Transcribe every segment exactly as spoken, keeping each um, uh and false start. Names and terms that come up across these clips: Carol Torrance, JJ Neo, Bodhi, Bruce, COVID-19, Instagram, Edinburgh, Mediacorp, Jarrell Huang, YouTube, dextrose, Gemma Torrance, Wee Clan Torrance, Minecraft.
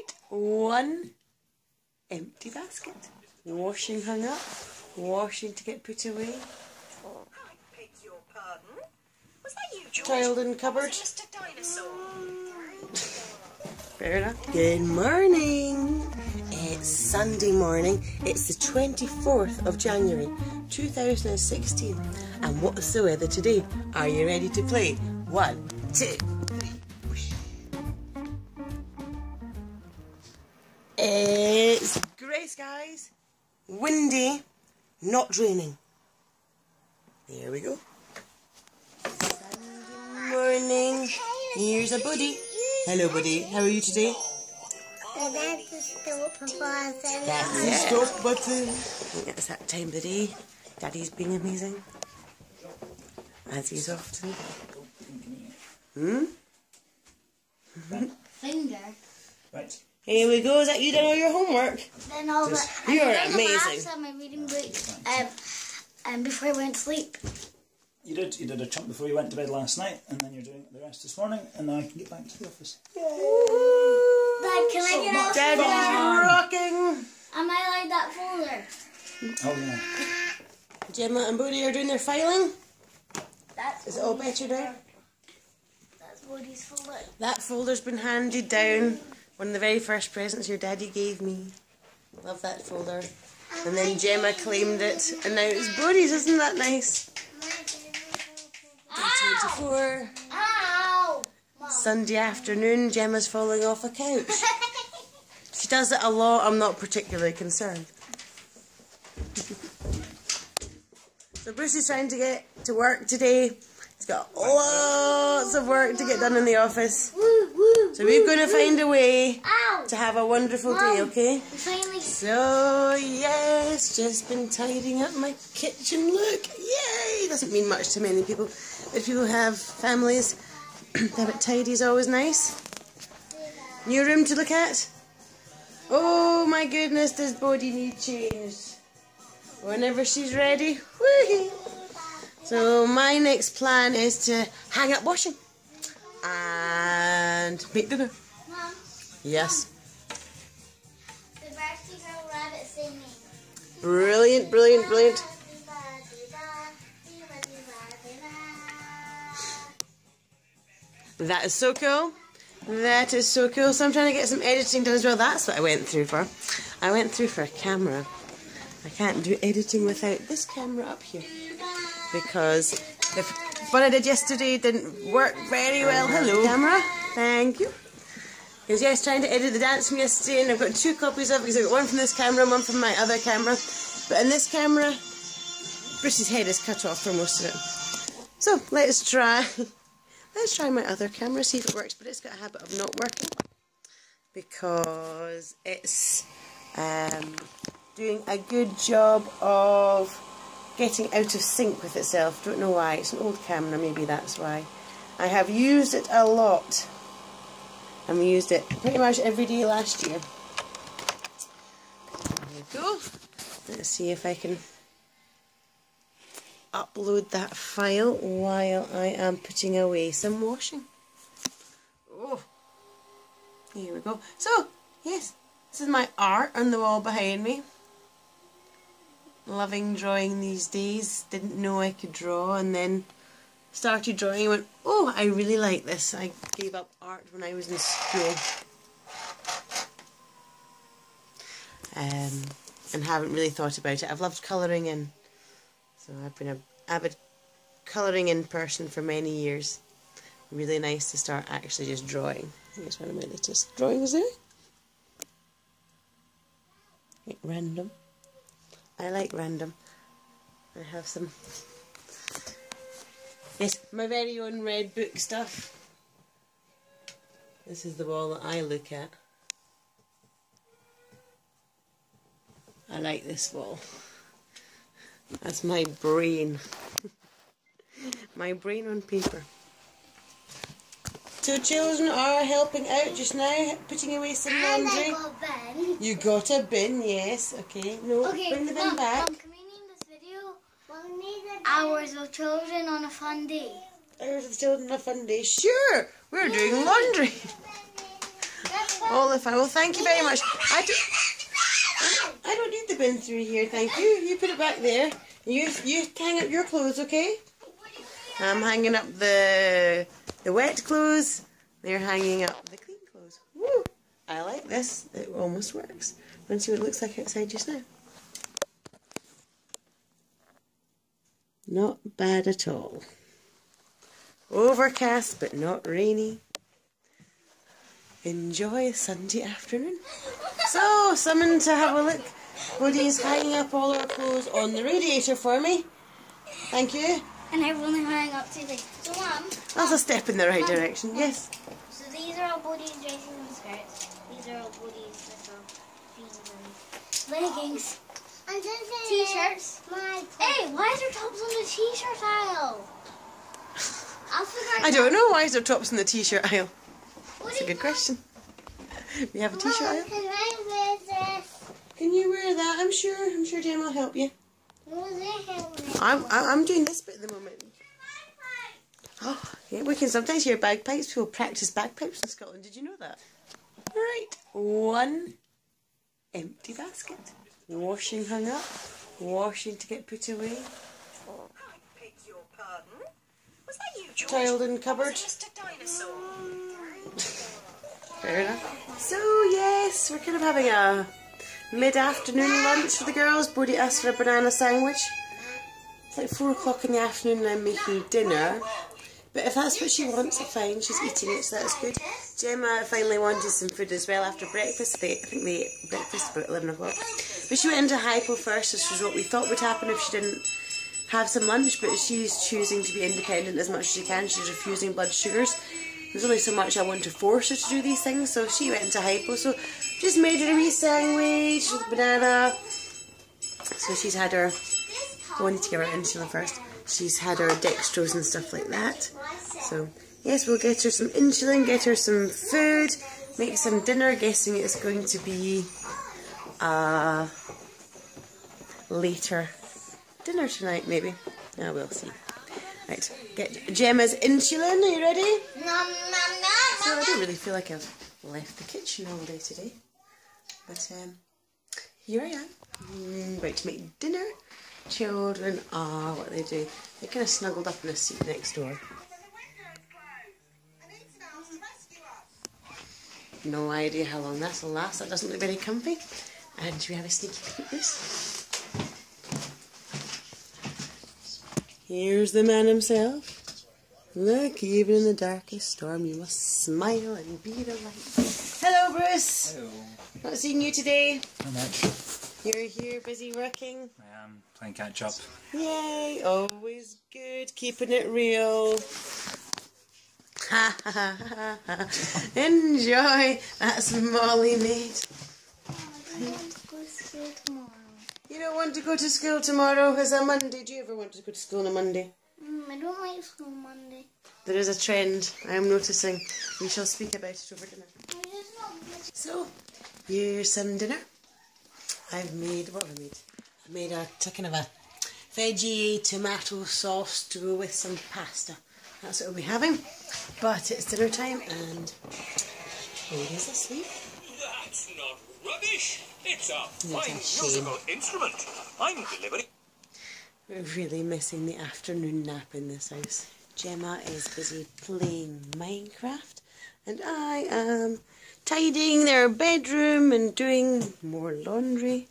inside one empty basket. The washing hung up, washing to get put away. I beg your pardon. Was that you, George? Tiled in cupboard. Mister Dinosaur. Fair enough. Good morning. It's Sunday morning. It's the twenty-fourth of January two thousand sixteen. And what's the weather today? Are you ready to play? One, two, three, whoosh. It's grey skies, windy, not raining. There we go. Sunday morning. Here's a Bodhi. Hello, Bodhi. How are you today? That's the stop button. That's the stop button. I think that's that time of the day. Daddy's being amazing. As he's often. Hmm? Finger. Right. Here we go. Is that you done all your homework? Then all the, You're I amazing. I'm reading books. Um, um, before I went to sleep. You did. You did a chunk before you went to bed last night, and then you're doing the rest this morning, and now I can get back to the office. Yay! Dad, can so I get out? Dad, you're rocking. Am I allowed that folder? Oh yeah. Gemma and Bodhi are doing their filing. That's Is it all better now? That's Bodhi's folder. That folder's been handed down. One of the very first presents your daddy gave me. Love that folder. And then Gemma claimed it, and now it's Bodhi's. Isn't that nice? Four. Ow! Sunday afternoon, Gemma's falling off a couch. She does it a lot, I'm not particularly concerned. So Bruce is trying to get to work today. He's got lots of work to get done in the office. So we're going to find a way to have a wonderful day, okay? So yes, just been tidying up my kitchen, look, yay! Doesn't mean much to many people, but people have families, have it tidy is always nice. New room to look at? Oh my goodness, does Bodhi need changed? Whenever she's ready, whee! So my next plan is to hang up washing and make dinner. Mom? Yes? Brilliant, brilliant, brilliant. That is so cool. That is so cool. So I'm trying to get some editing done as well. That's what I went through for. I went through for a camera. I can't do editing without this camera up here. Because if what I did yesterday didn't work very well. Hello, camera. Thank you. Because yes, trying to edit the dance from yesterday, and I've got two copies of it, because I've got one from this camera and one from my other camera. But in this camera, Bruce's head is cut off for most of it. So let's try, let's try my other camera, see if it works, but it's got a habit of not working because it's um, doing a good job of getting out of sync with itself. Don't know why, it's an old camera, maybe that's why. I have used it a lot. And we used it pretty much every day last year. There we go. Let's see if I can upload that file while I am putting away some washing. Oh, here we go. So, yes, this is my art on the wall behind me. Loving drawing these days. Didn't know I could draw, and then started drawing and went, oh, I really like this. I gave up art when I was in school. Um, and haven't really thought about it. I've loved colouring in. So I've been an avid colouring in person for many years. Really nice to start actually just drawing. I think it's one of my latest drawings there. Like random. I like random. I have some... Yes, my very own red book stuff. This is the wall that I look at. I like this wall. That's my brain. My brain on paper. So children are helping out just now, putting away some laundry. And I got a bin. You got a bin, yes. Okay, no, okay, bring the bin mom, back. Mom, Hours of children on a fun day. Hours of children on a fun day. Sure, we're doing laundry. Oliver, well, thank you very much. I don't, I don't need the bin through here, thank you. You put it back there. You you hang up your clothes, okay? I'm hanging up the the wet clothes. They're hanging up the clean clothes. Woo! I like this. It almost works. Let's see what it looks like outside just now. Not bad at all. Overcast, but not rainy. Enjoy a Sunday afternoon. So, someone to have a look. Bodhi is hanging up all our clothes on the radiator for me. Thank you. And I've only hung up today. So, um... that's a step in the right um, direction, um, yes. So, these are all Bodhi's dresses and skirts. These are all Bodhi's little jeans and leggings. T-shirts. Hey, why is there tops on the T-shirt aisle? I don't know, why is there tops on the T-shirt aisle? That's a good question. We have a T-shirt aisle. Can I wear this? Can you wear that? I'm sure. I'm sure Gemma will help you. I'm I'm doing this bit at the moment. Oh, yeah, we can sometimes hear bagpipes. People practice bagpipes in Scotland. Did you know that? All right, one empty basket. Washing hung up, washing to get put away. I beg your pardon. Was that you, George? Tiled in cupboard. Mister Dinosaur. Fair enough. So yes, we're kind of having a mid-afternoon lunch for the girls. Bodhi asked for a banana sandwich. It's like four o'clock in the afternoon and I'm making dinner. But if that's what she wants, fine, she's eating it, so that's good. Gemma finally wanted some food as well after breakfast. They, I think they ate breakfast about eleven o'clock. But she went into hypo first, which was what we thought would happen if she didn't have some lunch, but she's choosing to be independent as much as she can. She's refusing blood sugars. There's only so much I want to force her to do these things, so she went into hypo. So just made her a wee sandwich with a banana. So she's had her... I wanted to give her insulin first. She's had her dextrose and stuff like that. So, yes, we'll get her some insulin, get her some food, make some dinner, guessing it's going to be uh, later dinner tonight, maybe. Oh, we'll see. Right, get Gemma's insulin. Are you ready? No, no, no. So I don't really feel like I've left the kitchen all day today. But um, here I am. Mm, right, to make dinner. Children are what they do. They're kind of snuggled up in a seat next door. No idea how long that'll last. That doesn't look very comfy. And should we have a sneaky peek at this? Here's the man himself. Look, even in the darkest storm, you must smile and be the light. Hello, Bruce. Hello. Not seeing you today. Not much. You're here, busy working? I am, playing catch up. Yay, always good, keeping it real. Ha ha ha ha ha. Enjoy, that's Molly made. Oh, I don't want to go to school tomorrow. You don't want to go to school tomorrow? It's a Monday. Do you ever want to go to school on a Monday? Mm, I don't like school Monday. There is a trend, I am noticing. We shall speak about it over dinner. So, here's some dinner. I've made, what have I made? I've made a kind of a veggie tomato sauce to go with some pasta. That's what we'll be having. But it's dinner time and Bodhi is asleep. That's not rubbish. It's a fine musical instrument. I'm delivering. We're really missing the afternoon nap in this house. Gemma is busy playing Minecraft and I am tidying their bedroom and doing more laundry.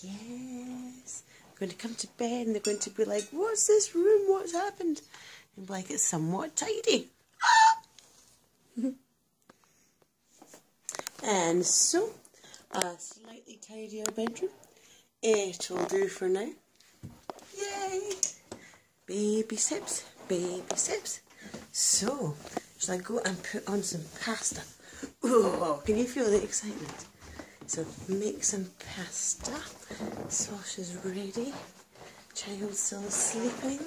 Yes. I'm going to come to bed and they're going to be like, what's this room? What's happened? And be like, it's somewhat tidy. And so, a slightly tidier bedroom. It will do for now. Yay. Baby steps, baby steps. So, shall I go and put on some pasta? Oh, can you feel the excitement? So make some pasta. Sauce is ready. Child's still sleeping.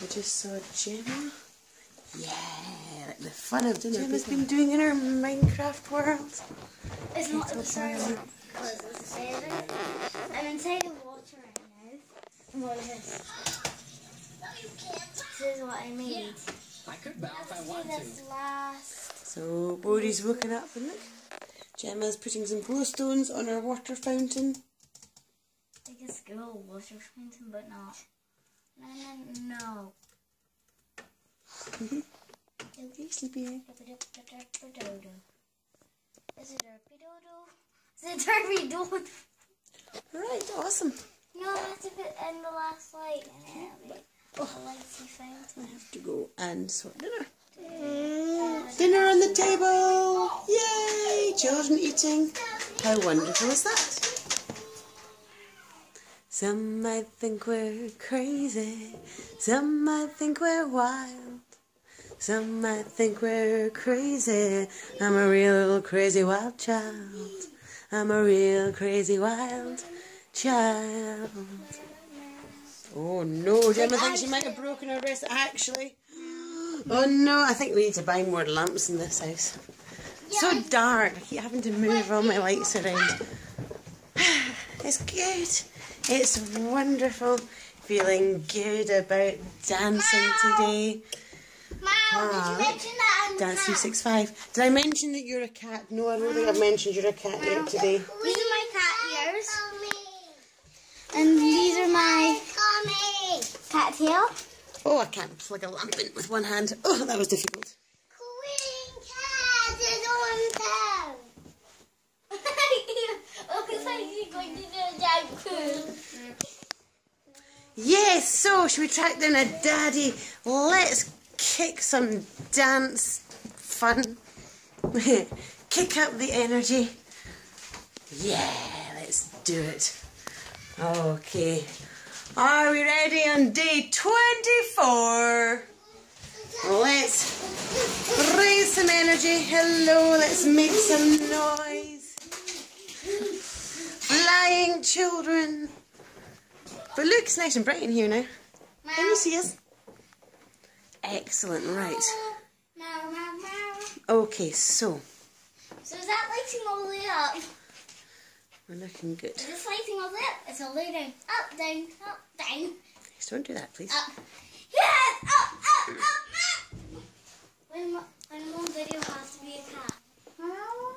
We just saw Gemma. Yeah, like the fun of dinner. Gemma's been doing in her Minecraft world. It's not inside because it's seven. I'm inside the water right now. What is this? This is what I made. I could bow if I wanted. So Bodhi's woken up and look, Gemma's putting some glowstones on her water fountain. Like a school water fountain, but not. No, no, no. Are you sleepy? Is it derpy dodo? Is it derpy dodo? Right, awesome. No, I have to put in the last light. And it oh. a lighty fountain. I have to go and sort dinner. Mm. Dinner on the table! Yay! Children eating. How wonderful is that? Some might think we're crazy. Some might think we're wild. Some might think we're crazy. I'm a real little crazy wild child. I'm a real crazy wild child. Oh no, Gemma thinks she might have broken her wrist actually. Oh no, I think we need to buy more lamps in this house. Yes. So dark, I keep having to move all my lights around. It's good. It's wonderful. Feeling good about dancing Mom. today. Mom, ah, did you mention that I'm Dance three sixty-five. Did I mention that you're a cat? No, I don't think I've mentioned you're a cat Mom. yet today. These are my cat ears. And these are my cat tail. Oh, I can't plug a lamp in with one hand. Oh, that was difficult. Queen cat is on town. Oh, it's like you're going to do a dad cool. Yes, so should we track down a daddy? Let's kick some dance fun. Kick up the energy. Yeah, let's do it. Okay. Are we ready on day twenty-four? Let's raise some energy. Hello, let's make some noise. Flying children. But look, it's nice and bright in here now. Can you see us? Excellent, right. Okay, so. So is that lighting all the way up? We're looking good. Is this lighting all the way up? It's all the way down. Up, down, up, down. Just don't do that, please. Up. Yes! Up, up, up, up! When, when one video has to be a cat. Hello?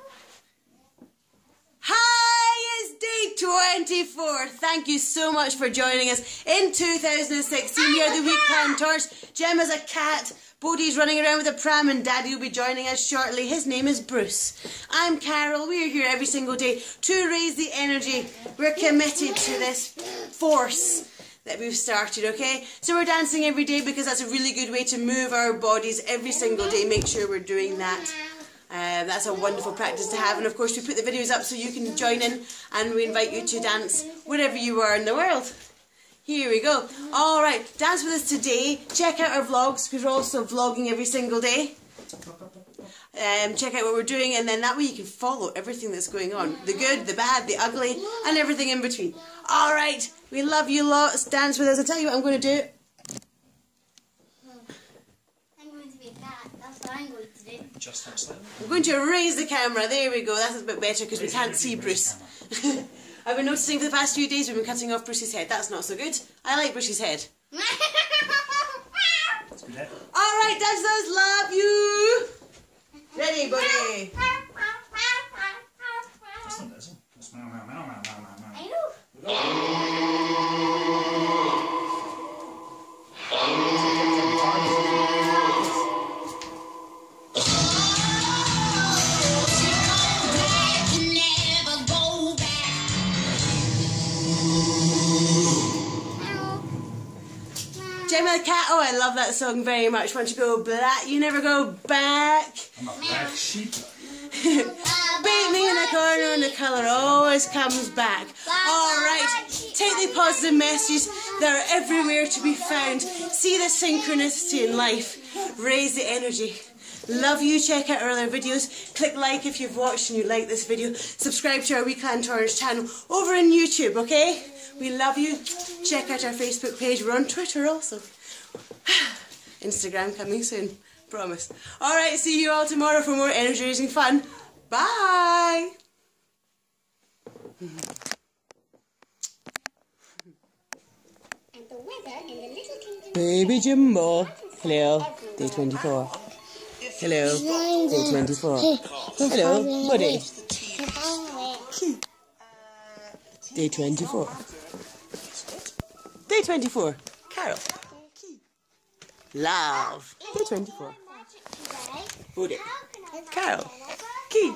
Hi, it's day twenty-four. Thank you so much for joining us in two thousand sixteen. Here at the Wee Clan Torrance. Gemma's a cat. Bodhi's running around with a pram and Daddy will be joining us shortly. His name is Bruce. I'm Carol. We are here every single day to raise the energy. We're committed to this force that we've started, okay? So we're dancing every day because that's a really good way to move our bodies every single day. Make sure we're doing that. Uh, that's a wonderful practice to have. And of course we put the videos up so you can join in, and we invite you to dance wherever you are in the world. Here we go. Alright, dance with us today. Check out our vlogs, because we're also vlogging every single day. Um, check out what we're doing, and then that way you can follow everything that's going on. The good, the bad, the ugly, and everything in between. Alright, we love you lots. Dance with us. I'll tell you what I'm going to do. I'm going to be a cat. That's what I'm going to do. Just not slightly. I'm going to raise the camera. There we go. That's a bit better, because we can't see Bruce. I've been noticing for the past few days we've been cutting off Bruce's head. That's not so good. I like Bruce's head. That's a good head. Alright, dancers, love you! Ready, buddy? That's not this one. That's meow, meow, meow, meow, meow, meow. I know. Gemma the cat. Oh, I love that song very much. Once you go black, you never go back. I'm a black sheep. Beat me in the corner and the colour always comes back. Alright, take the positive messages. They're everywhere to be found. See the synchronicity in life. Raise the energy. Love you. Check out our other videos. Click like if you've watched and you like this video. Subscribe to our Wee Clan Torrance channel over on YouTube, okay? We love you. Check out our Facebook page. We're on Twitter also. Instagram coming soon. Promise. Alright, see you all tomorrow for more energy raising fun. Bye! And the weather in the little kingdom. Baby Jumbo. Hello. Day twenty-four. Hello. Day twenty-four. Hello. Buddy. Day twenty-four. Day twenty-four. Carol. Love. Day twenty-four. Bodhi. Carol. Key.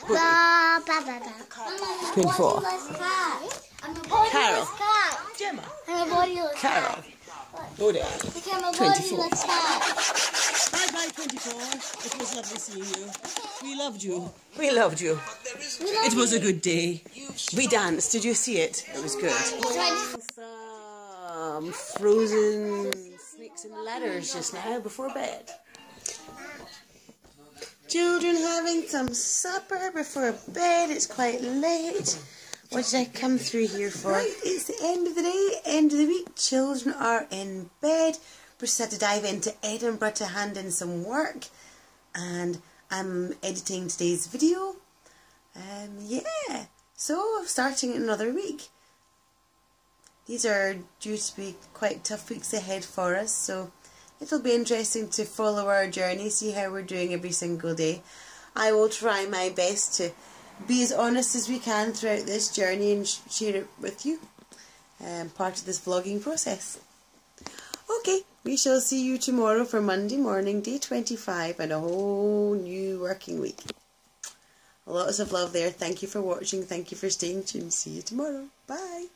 twenty-four. Carol. Gemma. Carol. Bodhi. twenty-four. Bye-bye, twenty-four. It was lovely seeing you. We loved you. We loved you. It was a good day. We danced. Did you see it? It was good. Some frozen snakes and ladders just now before bed. Children having some supper before bed. It's quite late. What did I come through here for? Right, it's the end of the day, end of the week. Children are in bed. Bruce had to dive into Edinburgh to hand in some work, and I'm editing today's video. Um, yeah, so starting another week. These are due to be quite tough weeks ahead for us, so it'll be interesting to follow our journey, see how we're doing every single day. I will try my best to be as honest as we can throughout this journey and share it with you, um, part of this vlogging process. Okay, we shall see you tomorrow for Monday morning, day twenty-five, and a whole new working week. Lots of love there. Thank you for watching. Thank you for staying tuned. See you tomorrow. Bye.